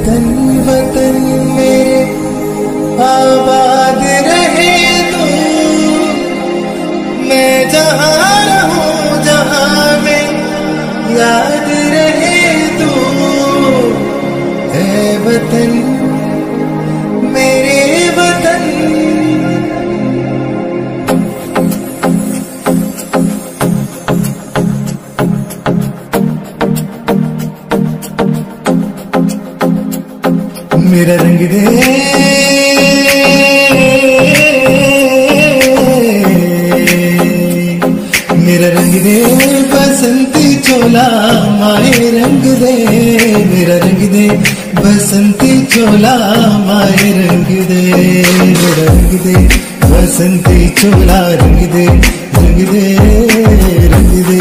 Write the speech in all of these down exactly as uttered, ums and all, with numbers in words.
वतन वतन मेरे आबाद रहे तू, मैं जहाँ रहूँ जहाँ में याद रहे तू। ऐ वतन मेरे वतन, मेरा रंग दे मेरा रंग दे बसंती चोला माए रंग दे, मेरा रंग दे बसंती चोला माए रंग दे, मेरा रंग दे बसंती चोला रंग दे रंग दे रंग दे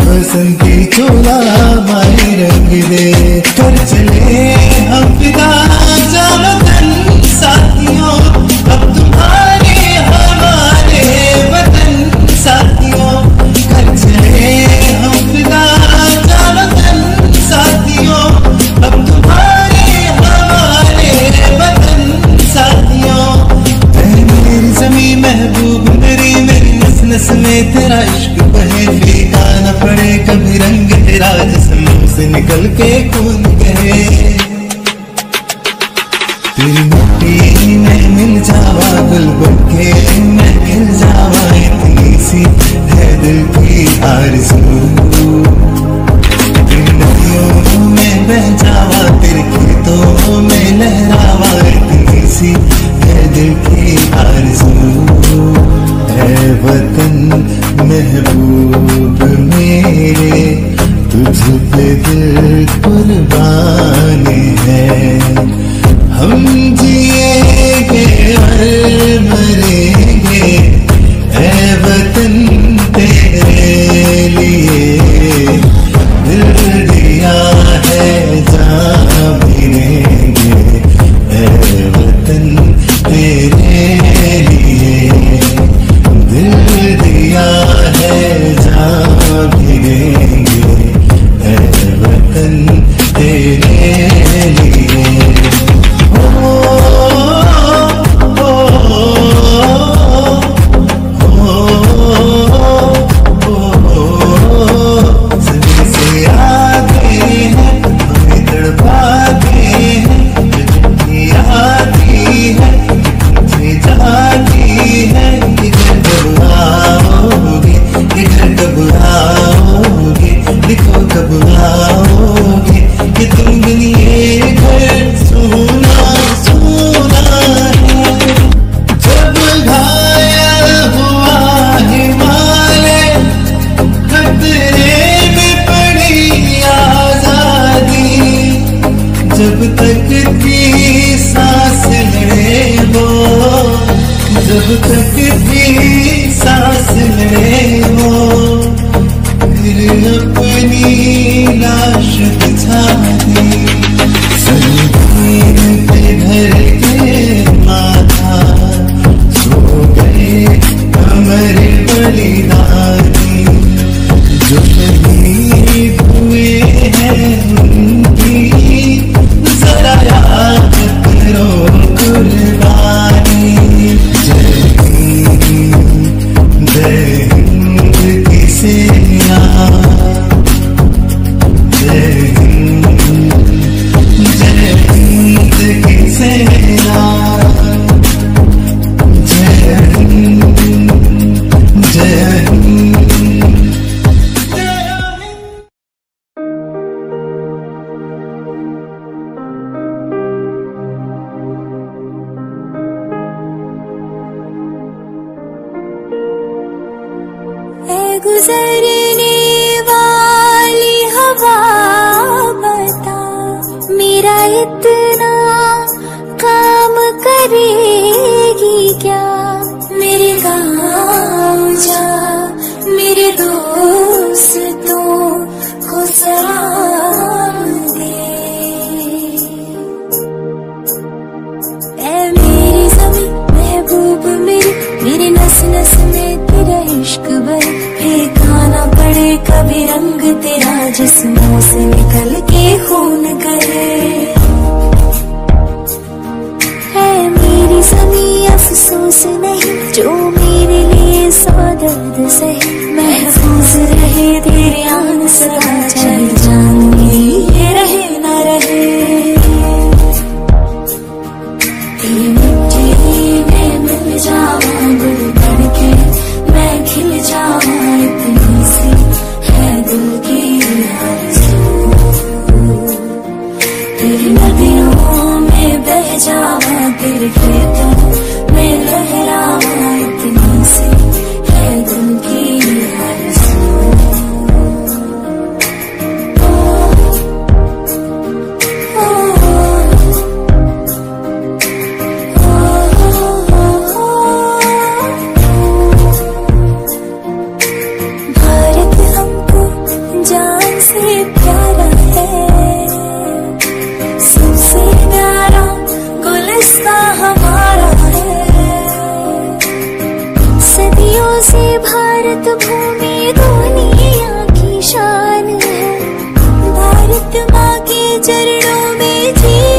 बसंती चोला माए रंग दे। कर चले हम पिता में तेरा इश्क बहे फीका न पड़े कभी रंग तेरा जिस्म से निकल के खून कहे। तेरी मिट्टी में मिल जावा गुल बनके मैं खिल जावा, इतनी सी है दिल की आरज़ू। तेरी नदियों में बह जावा तेरे खेतों में लहरावा, इतनी सी है दिल की आरज़ू। वतन महबूब मेरे तुझ पे दिल कुर्बान है, हम जिएंगे और मरेंगे ऐ वतन तेरे लिए। दिल दिया है जहाँ भी रहेंगे ऐ वतन तेरे लिए, दिल दिया है जहाँ भी रहेंगे ऐ वतन तेरे लिए। जब तक भी सांस ले वो फिर अपनी लाश बिछा दी, संगीन पे भर के माथा सो गए कमर बलिदानी। जो शहीद हुए हैं उनकी जरा याद करो कुर्बानी। रंग तेरा जिस्मों से निकल के खून करे। जो मेरे लिए सौ दर्द सही महफूज रहे तेरे आन सदा चल जान मेरी ये रहे ना रहे तेरी मिट्टी में मिल जावा दिल बन के मैं खिल जावा इतनी सी है दिल की आरज़ू तेरी नदियों में बह जावा तेरे खेतों भारत भूमि दुनिया की शान है भारत माँ के चरणों में जी।